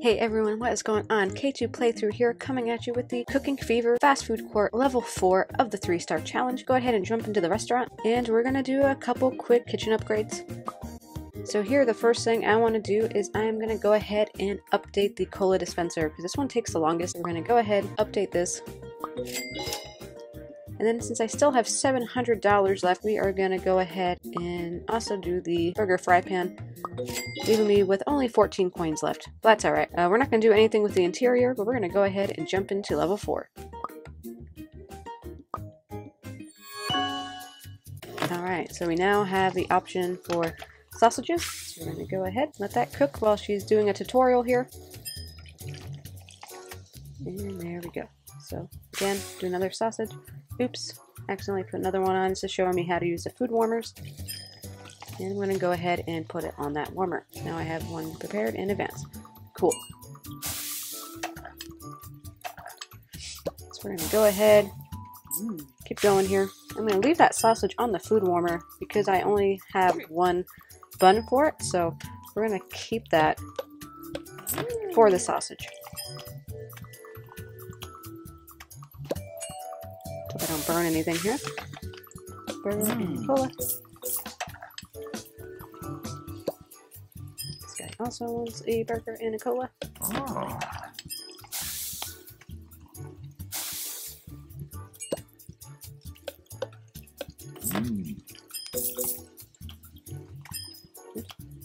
Hey everyone, what is going on? K2 Playthrough here, coming at you with the Cooking Fever Fast Food Court Level 4 of the 3-star challenge. Go ahead and jump into the restaurant, and we're gonna do a couple quick kitchen upgrades. So here, the first thing I want to do is I'm gonna go ahead and update the cola dispenser, because this one takes the longest. We're gonna go ahead, update this. And then since I still have $700 left, we are gonna go ahead and also do the burger fry pan, leaving me with only 14 coins left. But that's alright. We're not gonna do anything with the interior, but we're gonna go ahead and jump into level 4. Alright, so we now have the option for sausages. So we're gonna go ahead and let that cook while she's doing a tutorial here. And there we go. So again, do another sausage. Oops, accidentally put another one on. This is showing me how to use the food warmers. And I'm going to go ahead and put it on that warmer. Now I have one prepared in advance. Cool. So we're going to go ahead, keep going here. I'm going to leave that sausage on the food warmer because I only have one bun for it. So we're going to keep that for the sausage. I don't burn anything here. Burger and cola. This guy also wants a burger and a cola. Oh. Let's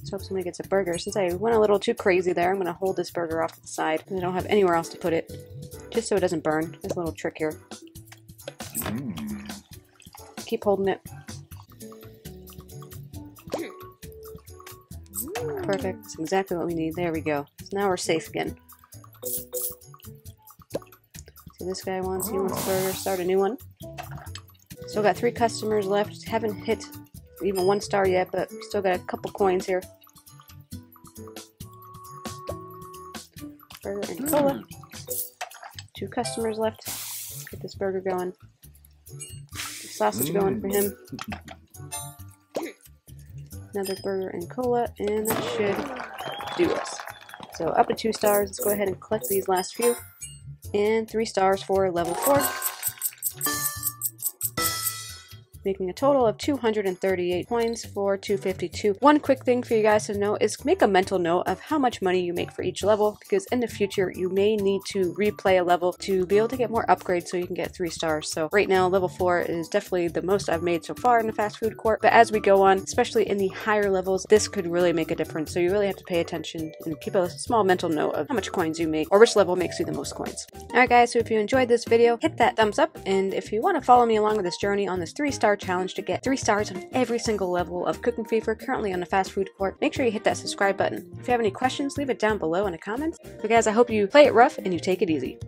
hope somebody gets a burger. Since I went a little too crazy there, I'm going to hold this burger off to the side because I don't have anywhere else to put it, just so it doesn't burn. There's a little trick here. Keep holding it. Perfect. That's exactly what we need. There we go. So now we're safe again. So this guy wants, he wants burger. Start a new one. Still got 3 customers left. Haven't hit even 1 star yet, but still got a couple coins here. Burger and cola. 2 customers left. Get this burger going. Sausage going for him. Another burger and cola, and that should do us. So up to 2 stars. Let's go ahead and collect these last few. And 3 stars for level 4. Making a total of 238 coins for 252. One quick thing for you guys to know is make a mental note of how much money you make for each level, because in the future you may need to replay a level to be able to get more upgrades so you can get 3 stars. So right now level 4 is definitely the most I've made so far in the fast food court, but as we go on, especially in the higher levels, this could really make a difference. So you really have to pay attention and keep a small mental note of how much coins you make or which level makes you the most coins. Alright guys, so if you enjoyed this video, hit that thumbs up, and if you want to follow me along with this journey on this 3-star challenge to get 3 stars on every single level of Cooking Fever currently on the fast food court, make sure you hit that subscribe button. If you have any questions, leave it down below in the comments. So guys, I hope you play it rough and you take it easy.